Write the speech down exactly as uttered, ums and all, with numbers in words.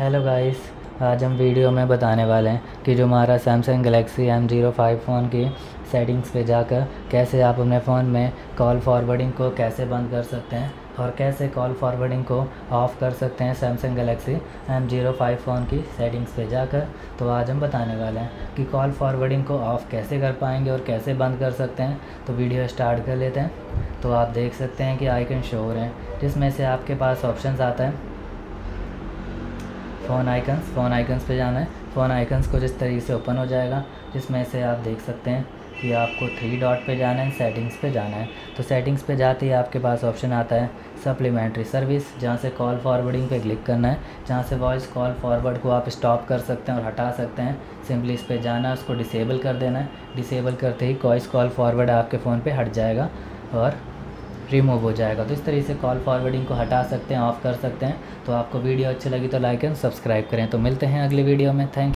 Hello guys, आज हम video में बताने वाले हैं कि जो हमारा Samsung Galaxy M zero five phone की सेटिंग्स पे जाकर कैसे आप अपने फ़ोन में कॉल फॉरवर्डिंग को कैसे बंद कर सकते हैं और कैसे कॉल फॉरवर्डिंग को ऑफ़ कर सकते हैं Samsung Galaxy M zero five phone की सेटिंग्स पे जाकर। तो आज हम बताने वाले हैं कि कॉल फॉरवर्डिंग को ऑफ़ कैसे कर पाएंगे और कैसे बंद कर सकते हैं। तो वीडियो स्टार्ट कर लेते हैं। तो आप देख सकते हैं कि आइकन शो हो रहे हैं, जिसमें से आपके पास ऑप्शंस आता है फ़ोन आइकन्स। फ़ोन आइकन्स पे जाना है। फ़ोन आइकन्स को जिस तरीके से ओपन हो जाएगा, जिसमें से आप देख सकते हैं कि आपको थ्री डॉट पे जाना है, सेटिंग्स पे जाना है। तो सेटिंग्स पे जाते ही आपके पास ऑप्शन आता है सप्लीमेंट्री सर्विस, जहाँ से कॉल फॉरवर्डिंग पे क्लिक करना है, जहाँ से वॉइस कॉल फॉरवर्ड को आप स्टॉप कर सकते हैं और हटा सकते हैं। सिंपली इस पर जाना है, उसको डिसेबल कर देना है। डिसेबल करते ही वॉइस कॉल फॉरवर्ड आपके फ़ोन पर हट जाएगा और रिमूव हो जाएगा। तो इस तरीके से कॉल फॉरवर्डिंग को हटा सकते हैं, ऑफ़ कर सकते हैं। तो आपको वीडियो अच्छी लगी तो लाइक एंड सब्सक्राइब करें। तो मिलते हैं अगले वीडियो में। थैंक